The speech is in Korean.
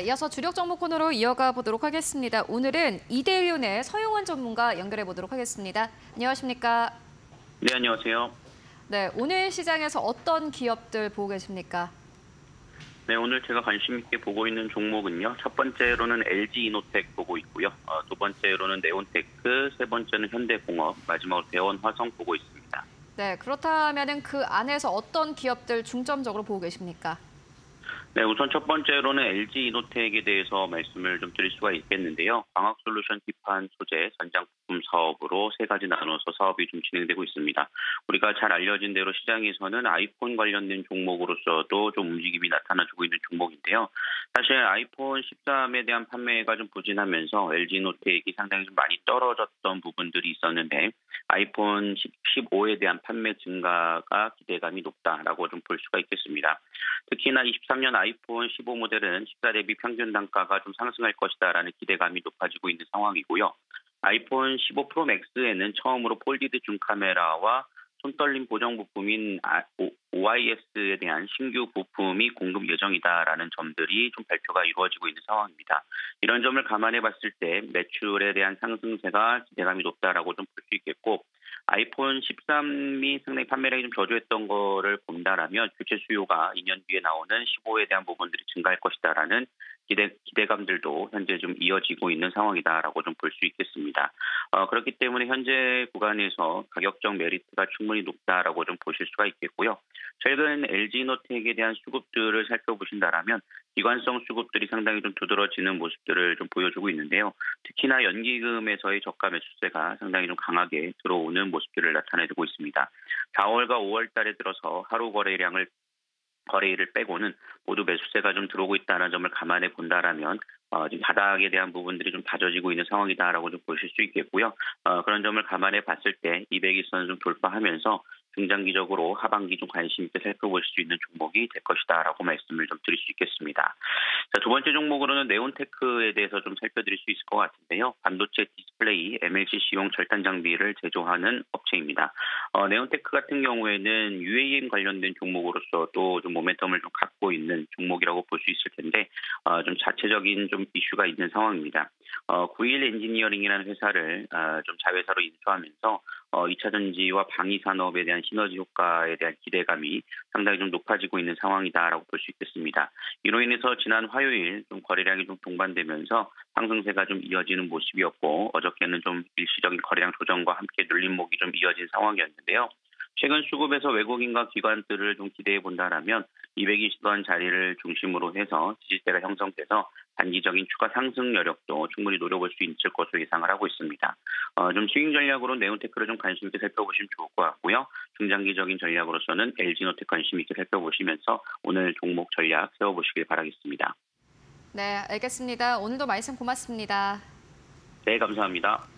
이어서 주력 정보 코너로 이어가 보도록 하겠습니다. 오늘은 이데일리온의 서용원 전문가 연결해 보도록 하겠습니다. 안녕하십니까? 네, 안녕하세요. 네, 오늘 시장에서 어떤 기업들 보고 계십니까? 네, 오늘 제가 관심 있게 보고 있는 종목은요. 첫 번째로는 LG이노텍 보고 있고요. 두 번째로는 네온테크, 세 번째는 현대공업, 마지막으로 대원화성 보고 있습니다. 네, 그렇다면 그 안에서 어떤 기업들 중점적으로 보고 계십니까? 네, 우선 첫 번째로는 LG이노텍에 대해서 말씀을 좀 드릴 수가 있겠는데요. 광학솔루션 기판 소재, 전장품 사업으로 세 가지 나눠서 사업이 좀 진행되고 있습니다. 우리가 잘 알려진 대로 시장에서는 아이폰 관련된 종목으로서도 좀 움직임이 나타나주고 있는 종목인데요. 사실 아이폰 13에 대한 판매가 좀 부진하면서 LG이노텍이 상당히 좀 많이 떨어졌던 부분들이 있었는데 아이폰 15에 대한 판매 증가가 기대감이 높다라고 좀 볼 수가 있겠습니다. 특히나 23년 아이폰 15 모델은 14 대비 평균 단가가 좀 상승할 것이다라는 기대감이 높아지고 있는 상황이고요. 아이폰 15 프로 맥스에는 처음으로 폴디드 줌 카메라와 손떨림 보정 부품인 OIS에 대한 신규 부품이 공급 예정이다라는 점들이 좀 발표가 이루어지고 있는 상황입니다. 이런 점을 감안해 봤을 때 매출에 대한 상승세가 기대감이 높다라고 좀 볼 수 있겠고, 아이폰 13이 상당히 판매량이 좀 저조했던 거를 본다라면 교체 수요가 2년 뒤에 나오는 15에 대한 부분들이 증가할 것이다라는 기대감들도 현재 좀 이어지고 있는 상황이다라고 좀 볼 수 있겠습니다. 그렇기 때문에 현재 구간에서 가격적 메리트가 충분히 높다라고 좀 보실 수가 있겠고요. 최근 LG이노텍에 대한 수급들을 살펴보신다라면 기관성 수급들이 상당히 좀 두드러지는 모습들을 좀 보여주고 있는데요. 특히나 연기금에서의 저가 매수세가 상당히 좀 강하게 들어오는 모습들을 나타내고 있습니다. 4월과 5월 달에 들어서 하루 거래일을 빼고는 모두 매수세가 좀 들어오고 있다는 점을 감안해 본다라면 지금 바닥에 대한 부분들이 좀 다져지고 있는 상황이다라고 좀 보실 수 있겠고요. 그런 점을 감안해 봤을 때 200일선을 좀 돌파하면서 중장기적으로 하반기 좀 관심 있게 살펴볼 수 있는 종목이 될 것이다라고 말씀을 좀 드릴 수 있겠습니다. 자, 두 번째 종목으로는 네온테크에 대해서 좀 살펴드릴 수 있을 것 같은데요. 반도체 디스플레이 MLCC용 절단 장비를 제조하는 업체입니다. 네온테크 같은 경우에는 UAM 관련된 종목으로서도 좀 모멘텀을 좀 갖고 있는 종목이라고 볼 수 있을 텐데 좀 자체적인 좀 이슈가 있는 상황입니다. 9.1 엔지니어링이라는 회사를 좀 자회사로 인수하면서 2차전지와 방위산업에 대한 시너지 효과에 대한 기대감이 상당히 좀 높아지고 있는 상황이다라고 볼 수 있겠습니다. 이로 인해서 지난 화요일 좀 거래량이 좀 동반되면서 상승세가 좀 이어지는 모습이었고, 어저께는 좀 일시적인 거래량 조정과 함께 눌림목이 좀 이어진 상황이었는데요. 최근 수급에서 외국인과 기관들을 좀 기대해 본다라면 220원 자리를 중심으로 해서 지지대가 형성돼서 단기적인 추가 상승 여력도 충분히 노려볼 수 있을 것으로 예상을 하고 있습니다. 좀 수익 전략으로 네온테크를 좀 관심 있게 살펴보시면 좋을 것 같고요. 중장기적인 전략으로서는 LG이노텍 관심 있게 살펴보시면서 오늘 종목 전략 세워보시길 바라겠습니다. 네, 알겠습니다. 오늘도 말씀 고맙습니다. 네, 감사합니다.